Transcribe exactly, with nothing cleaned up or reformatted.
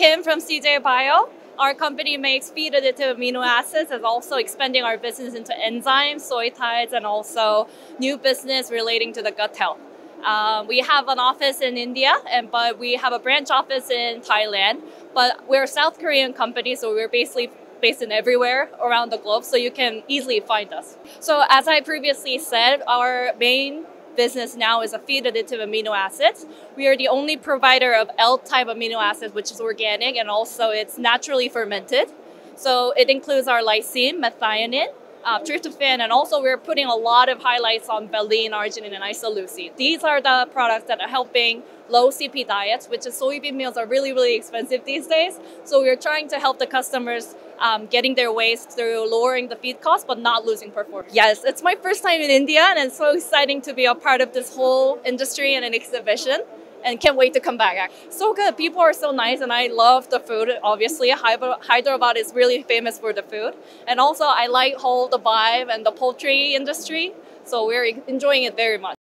Kim from C J Bio. Our company makes feed additive amino acids and also expanding our business into enzymes, soy-tides, and also new business relating to the gut health. Um, we have an office in India, and but we have a branch office in Thailand. But we're a South Korean company, so we're basically based in everywhere around the globe, so you can easily find us. So as I previously said, our main business now is a feed additive amino acids. We are the only provider of L-type amino acids, which is organic, and also it's naturally fermented. So it includes our lysine, methionine, uh, Truth to Fin, and also we're putting a lot of highlights on baleen, arginine, and isolucine. These are the products that are helping low C P diets, which is soybean meals are really, really expensive these days. So we're trying to help the customers um, getting their ways through lowering the feed costs, but not losing performance. Yes, it's my first time in India, and it's so exciting to be a part of this whole industry and an exhibition, and can't wait to come back. So good, people are so nice, and I love the food, obviously. Hyderabad is really famous for the food. And also I like whole the vibe and the poultry industry. So we're enjoying it very much.